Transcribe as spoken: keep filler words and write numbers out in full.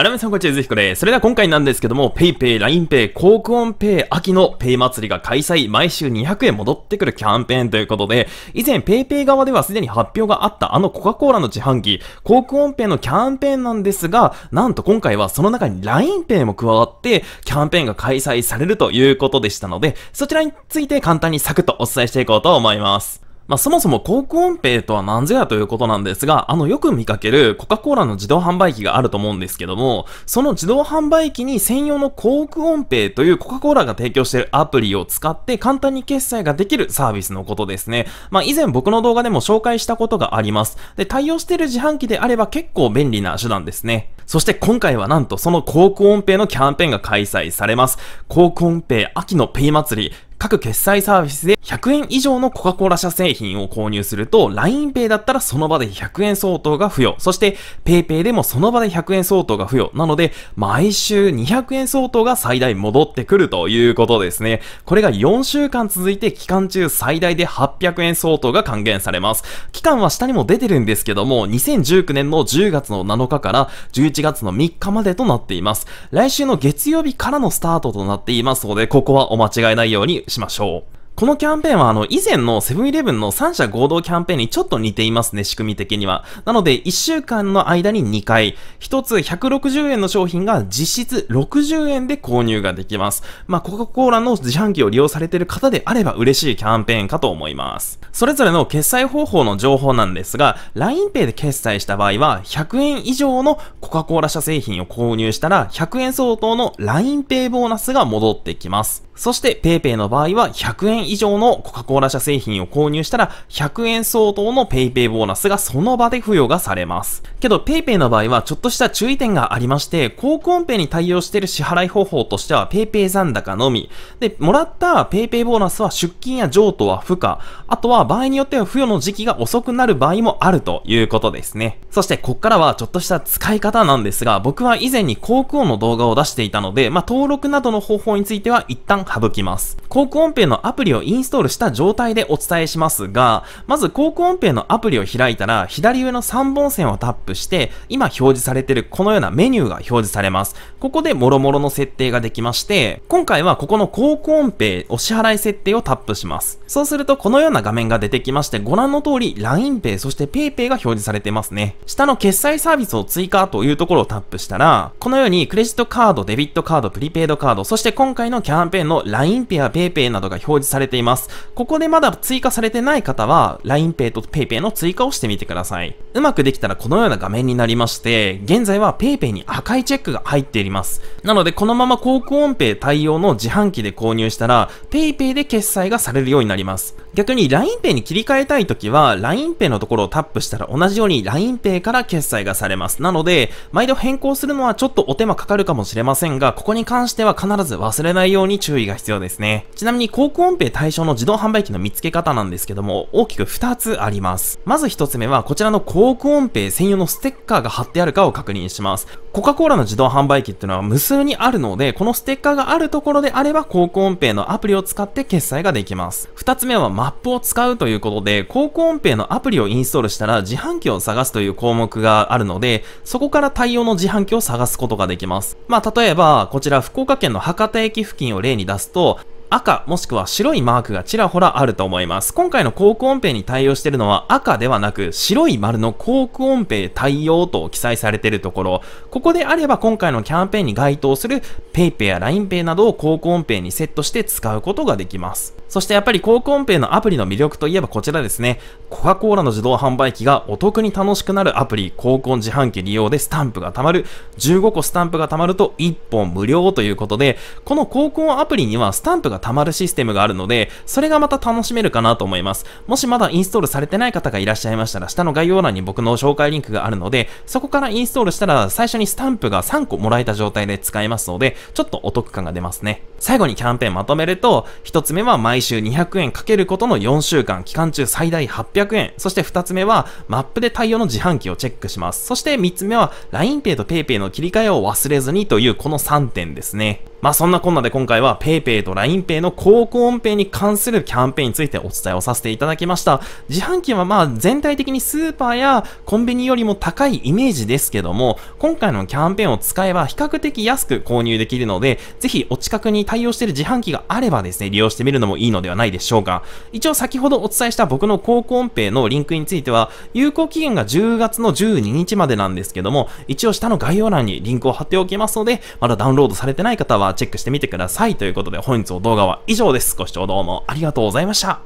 あらみさんこんにちは、ゆずひこです。それでは今回なんですけども、PayPay、LINEPay、Cook On Pay、秋のペイ祭りが開催、毎週にひゃくえん戻ってくるキャンペーンということで、以前 PayPay 側ではすでに発表があったあのコカ・コーラの自販機、Cook On Payのキャンペーンなんですが、なんと今回はその中に LINEPay も加わって、キャンペーンが開催されるということでしたので、そちらについて簡単にサクッとお伝えしていこうと思います。まあ、そもそもCook On Payとは何ぞやということなんですが、あのよく見かけるコカ・コーラの自動販売機があると思うんですけども、その自動販売機に専用のCook On Payというコカ・コーラが提供しているアプリを使って簡単に決済ができるサービスのことですね。まあ、以前僕の動画でも紹介したことがあります。で、対応している自販機であれば結構便利な手段ですね。そして今回はなんとそのCook On Payのキャンペーンが開催されます。Cook On Pay秋のペイ祭り。各決済サービスでひゃくえん以上のコカ・コーラ社製品を購入すると LINEPay だったらその場でひゃくえん相当が付与。そして PayPay でもその場でひゃくえん相当が付与。なので毎週にひゃくえん相当が最大戻ってくるということですね。これがよんしゅうかん続いて期間中最大ではっぴゃくえん相当が還元されます。期間は下にも出てるんですけどもにせんじゅうきゅうねんのじゅうがつのなのかからじゅういちがつのみっかまでとなっています。来週の月曜日からのスタートとなっていますのでここはお間違いないようにしましょう。このキャンペーンはあの以前のセブンイレブンのさん社合同キャンペーンにちょっと似ていますね、仕組み的には。なのでいっしゅうかんの間ににかい、ひとつひゃくろくじゅうえんの商品が実質ろくじゅうえんで購入ができます。まあ、コカ・コーラの自販機を利用されている方であれば嬉しいキャンペーンかと思います。それぞれの決済方法の情報なんですが、LINEPay で決済した場合はひゃくえん以上のコカ・コーラ社製品を購入したらひゃくえん相当の LINEPay ボーナスが戻ってきます。そして PayPay の場合はひゃくえん以上のコカ・コーラ社製品を購入したらひゃくえん相当の PayPay ボーナスがその場で付与がされます。けど PayPay の場合はちょっとした注意点がありまして、Cook On Payに対応している支払い方法としては PayPay 残高のみ。で、もらった PayPay ボーナスは出金や譲渡は不可。あとは場合によっては付与の時期が遅くなる場合もあるということですね。そしてこっからはちょっとした使い方なんですが、僕は以前に Cook On の動画を出していたので、まあ、登録などの方法については一旦省きます。Cook On Pay のアプリをインストールした状態でお伝えしますが、まずCook On Payのアプリを開いたら、左上のさんぼん線をタップして、今表示されているこのようなメニューが表示されます。ここで諸々の設定ができまして、今回はここのCook On Payお支払い設定をタップします。そうするとこのような画面が出てきまして、ご覧の通り LINEPay そして PayPay が表示されてますね。下の決済サービスを追加というところをタップしたら、このようにクレジットカード、デビットカード、プリペイドカード、そして今回のキャンペーンのLINEPayやPayPayなどが表示されています。ここでまだ追加されてない方は、LINEPay と PayPay の追加をしてみてください。うまくできたらこのような画面になりまして、現在は PayPay に赤いチェックが入っています。なので、このままCook On Pay対応の自販機で購入したら、PayPay で決済がされるようになります。逆に LINEPay に切り替えたいときは、LINEPay のところをタップしたら同じように LINEPay から決済がされます。なので、毎度変更するのはちょっとお手間かかるかもしれませんが、ここに関しては必ず忘れないように注意が必要ですね。ちなみにCook On Pay対象の自動販売機の見つけ方なんですけども、大きくふたつあります。まずひとつめは、こちらのCook On Pay専用のステッカーが貼ってあるかを確認します。コカ・コーラの自動販売機っていうのは無数にあるので、このステッカーがあるところであればCook On Payのアプリを使って決済ができます。ふたつめはマップを使うということで、Cook On Payのアプリをインストールしたら自販機を探すという項目があるので、そこから対応の自販機を探すことができます。まあ例えば、こちら福岡県の博多駅付近を例に出すと、赤もしくは白いマークがちらほらあると思います。今回のCook On Payに対応しているのは赤ではなく白い丸のCook On Pay対応と記載されているところ、ここであれば今回のキャンペーンに該当する PayPay や LINEPay などをCook On Payにセットして使うことができます。そしてやっぱりCook On Payのアプリの魅力といえばこちらですね。コカ・コーラの自動販売機がお得に楽しくなるアプリCook On自販機利用でスタンプが貯まる。じゅうごこスタンプが貯まるといっぽん無料ということで、このCook Onアプリにはスタンプが溜まるシステムがあるので、それがまた楽しめるかなと思います。もしまだインストールされてない方がいらっしゃいましたら、下の概要欄に僕の紹介リンクがあるので、そこからインストールしたら最初にスタンプがさんこもらえた状態で使えますので、ちょっとお得感が出ますね。最後にキャンペーンまとめると、ひとつめは毎週にひゃくえんかけることのよんしゅうかん、期間中最大はっぴゃくえん。そしてふたつめは、マップで対応の自販機をチェックします。そしてみっつめは、LINEPay と PayPay の切り替えを忘れずにというこのさんてんですね。まあそんなこんなで今回は PayPay と LINEPay PayPay のCook On Payに関するキャンペーンについてお伝えをさせていただきました。自販機はまあ全体的にスーパーやコンビニよりも高いイメージですけども、今回のキャンペーンを使えば比較的安く購入できるので、ぜひお近くに対応している自販機があればですね、利用してみるのもいいのではないでしょうか。一応先ほどお伝えした僕のCook On Payのリンクについては、有効期限がじゅうがつのじゅうににちまでなんですけども、一応下の概要欄にリンクを貼っておきますので、まだダウンロードされてない方はチェックしてみてください。ということで本日の動画は以上です。ご視聴どうもありがとうございました。